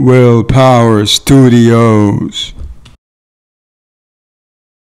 Willpower Studios.